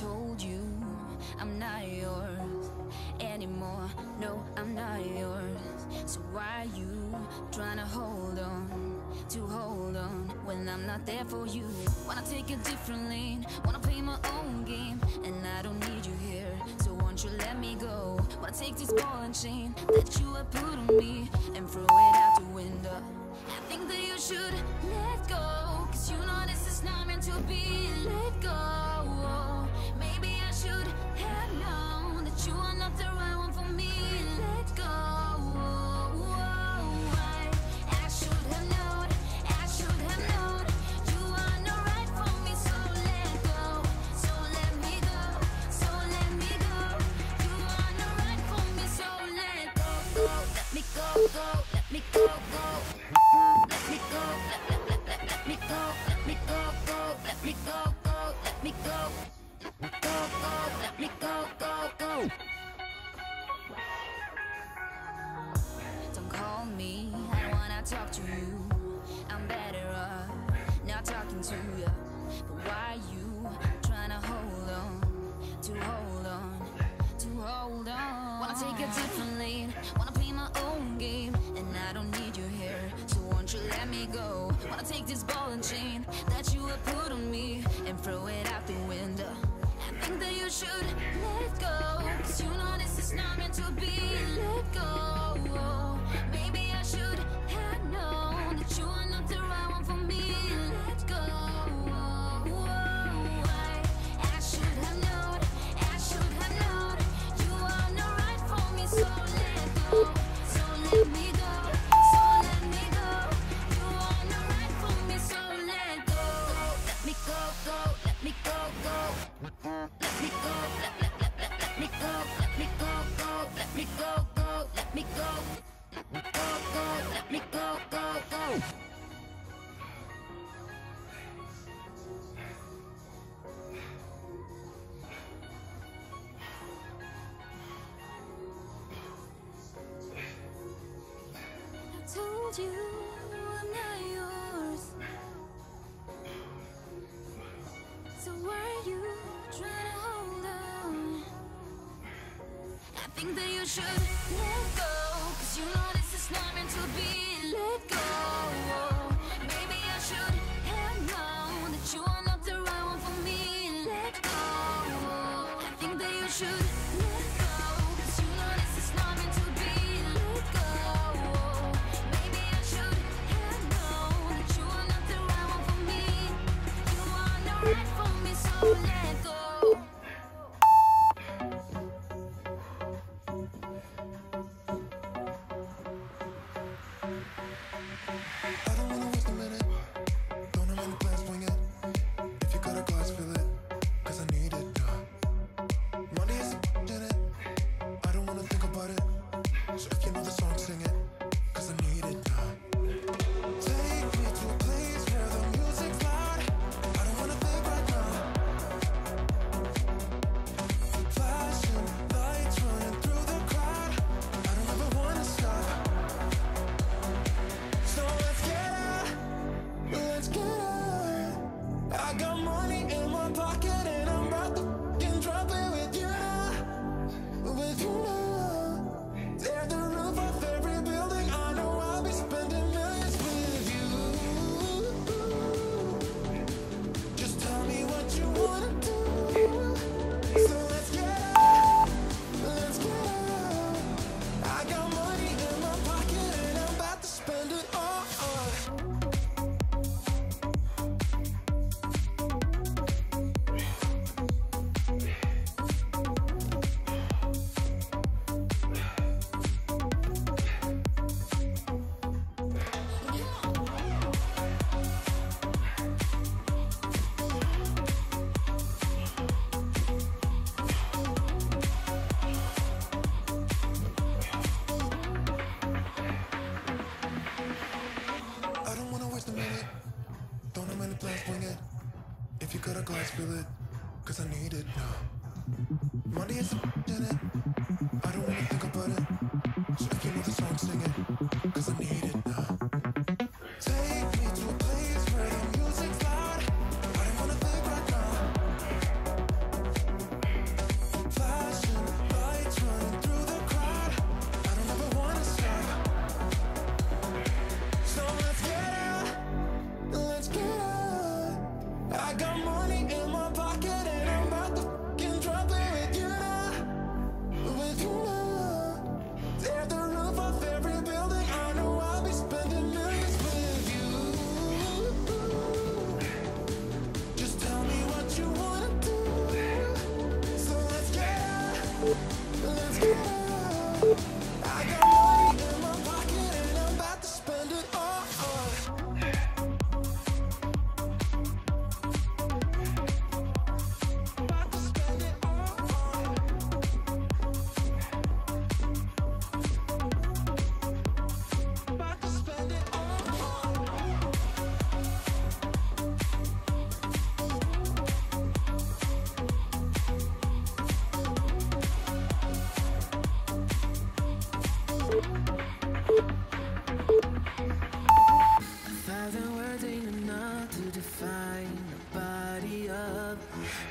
told you I'm not yours anymore. No, I'm not yours. So why you trying to hold on when I'm not there for you? Wanna take a different lane, wanna play my own game, and I don't need you here, so won't you let me go? Wanna take this ball and chain that you have put on me and throw it out the window. I think that you should let go, cause you know this is not meant to be. Let go. Maybe I should have known that you are not the right one for me. Let go. Let me go. Don't call me, I don't wanna talk to you. I'm better off not talking to you. But why you trying to hold on? Wanna take a different lead, wanna play my own game, and I don't need you here, so won't you let me go? Wanna take this ball and chain that you have put on me and throw it out the window. I think that you should let go, cause you know this is not meant to be. Let go. Maybe I should have known that you are not the right one for me. Let go. I should have known, I should have known you are not right for me. So let go, so let me go, so let me go. You are not right for me, so let go. Let me go, go, let me go, go. Let me go. I told you I'm not yours. So why are you trying to hold on? I think that you should let go, cause you know this is not meant to be. Let go. Maybe I should have known that you are not the right one for me. Let go. I think that you should let go, cause you know this is not meant to be. Let go. Maybe I should have known that you are not the right one for me. You are not right for me, so let go.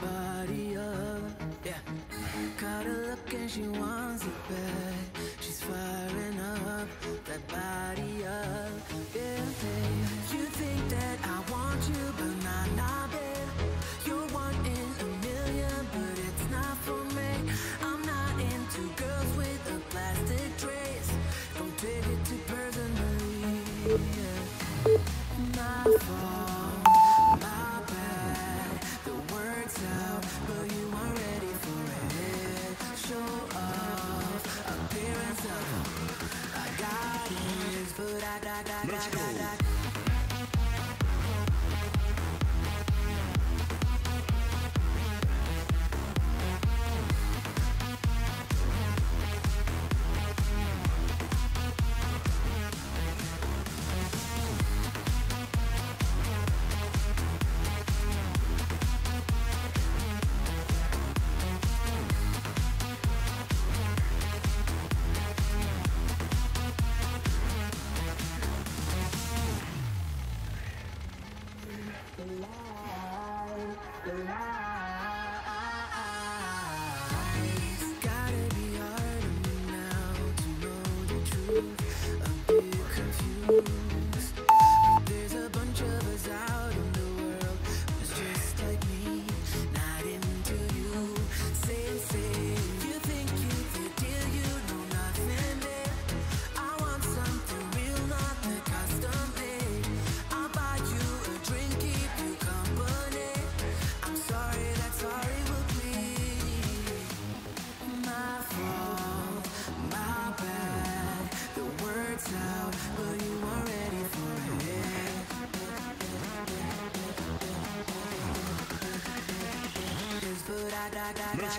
body up, yeah. Caught her look and she wants it back. She's firing up that body up, yeah, babe. You think that I want you, but not, babe. You're one in a million, but it's not for me. I'm not into girls with a plastic trace. Don't take it too personally, yeah. My fault. Let's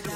go. Let's go.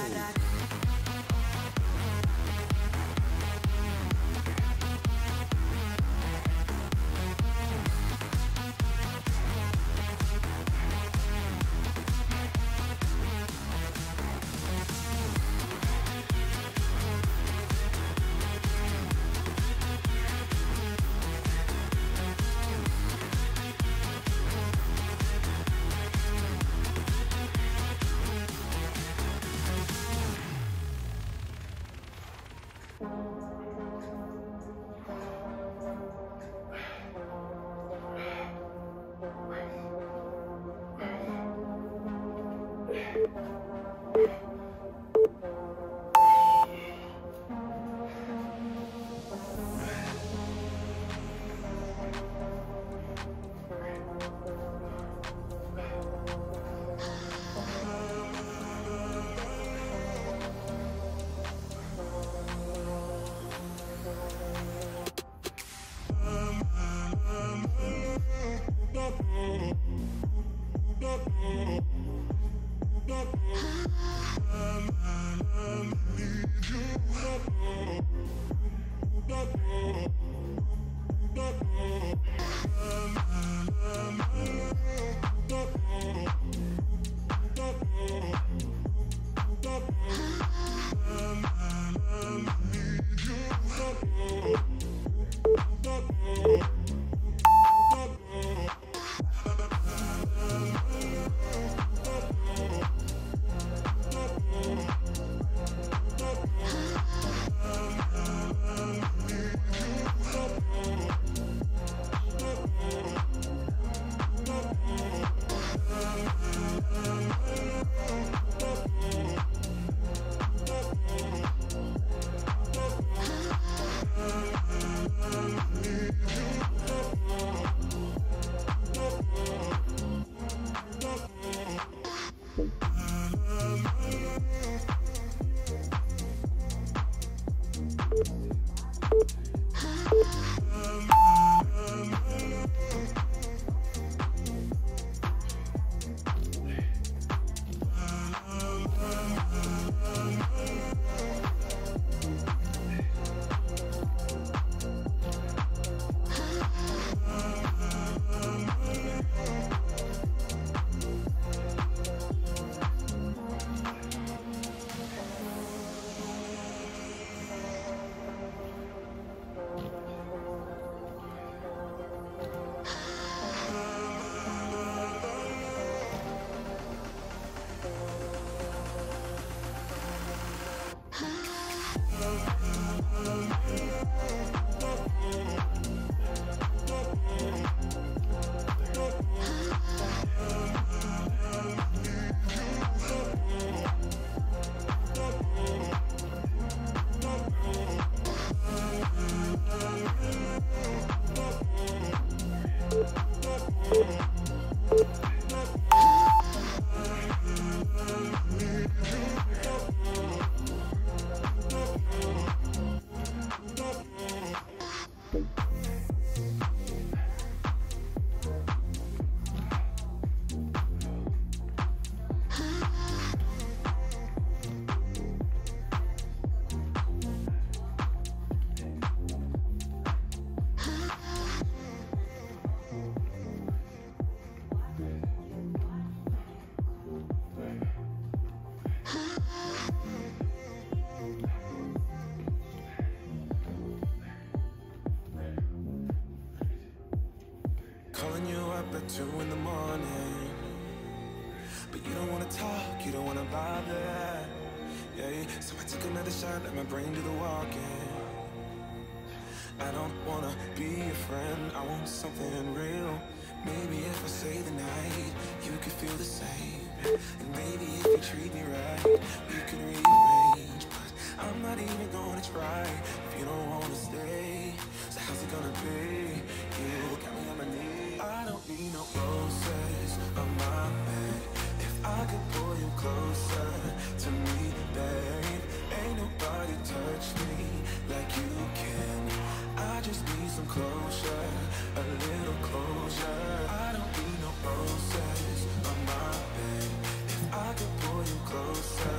2 in the morning, but you don't wanna talk, you don't wanna bother. Yeah, so I took another shot, let my brain do the walking. I don't wanna be a friend, I want something real. Maybe if I say the night, you could feel the same. And maybe if you treat me right, we can rearrange. But I'm not even gonna try if you don't wanna stay. So how's it gonna be? You got me on my knees. I don't need no roses on my bed. If I could pull you closer to me, babe, ain't nobody touch me like you can. I just need some closure, a little closure. I don't need no roses on my bed. If I could pull you closer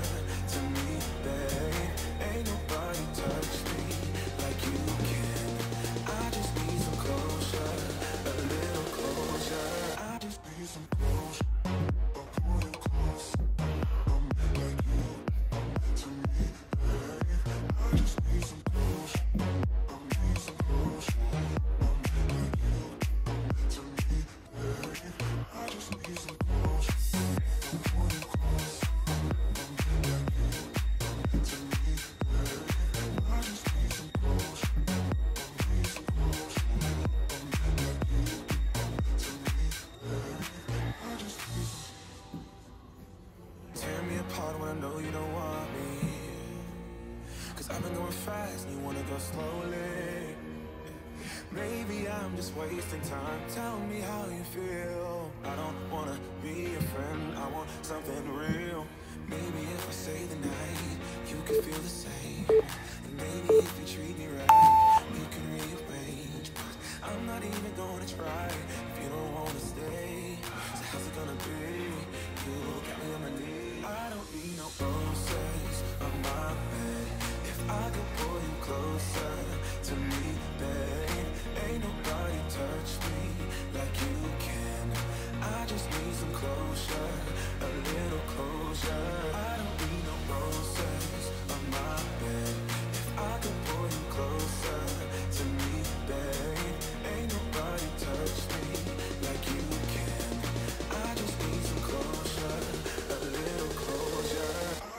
to me, babe, ain't nobody touch me like you can. I just need some closure, a little closure. I just need some closure. Wasting time, tell me how you feel. I don't wanna be a friend, I want something real. Maybe if I say the night, you could feel the same. And maybe if you treat me right, we can rearrange. But I'm not even gonna try if you don't wanna stay. So how's it gonna be? You got me on my knees. I don't need no roses on my bed. If I could pull you closer to me, babe, ain't nobody touch me like you can. I just need some closure, a little closure. I don't need no roses on my bed. If I could pull you closer to me, babe, ain't nobody touch me like you can. I just need some closure, a little closure. I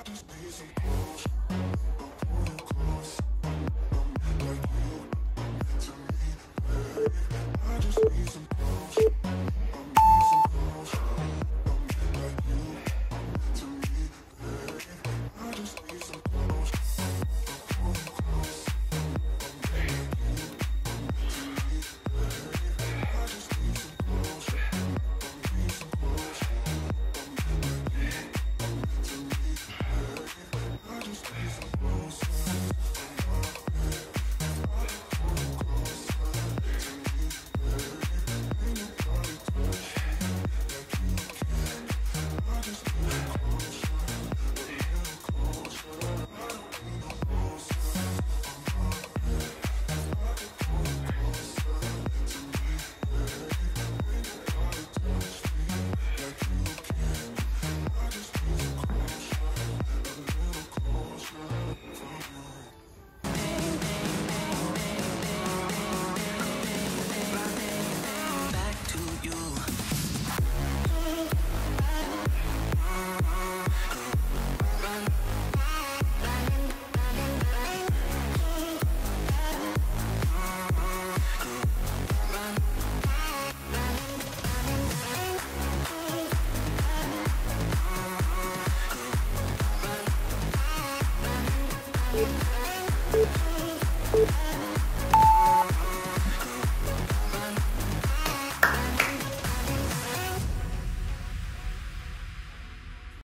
just need some closure.